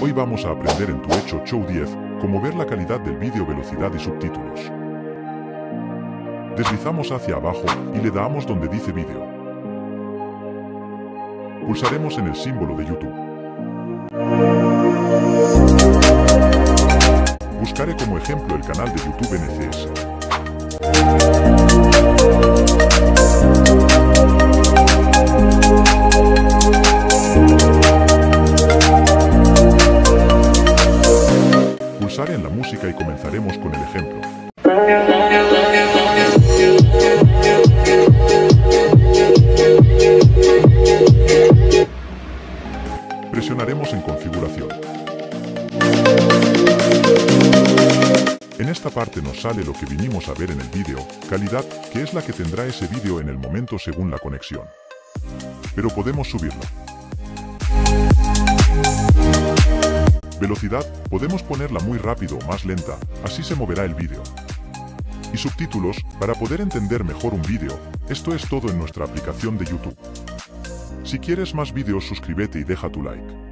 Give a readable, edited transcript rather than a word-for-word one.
Hoy vamos a aprender en tu Echo Show 10 cómo ver la calidad del vídeo, velocidad y subtítulos. Deslizamos hacia abajo y le damos donde dice vídeo. Pulsaremos en el símbolo de YouTube. Buscaré como ejemplo el canal de YouTube NCS. Pulsaré en la música y comenzaremos con el ejemplo. Presionaremos en configuración. En esta parte nos sale lo que vinimos a ver en el vídeo, calidad, que es la que tendrá ese vídeo en el momento según la conexión. Pero podemos subirlo. Velocidad, podemos ponerla muy rápido o más lenta, así se moverá el vídeo. Y subtítulos, para poder entender mejor un vídeo. Esto es todo en nuestra aplicación de YouTube. Si quieres más vídeos, suscríbete y deja tu like.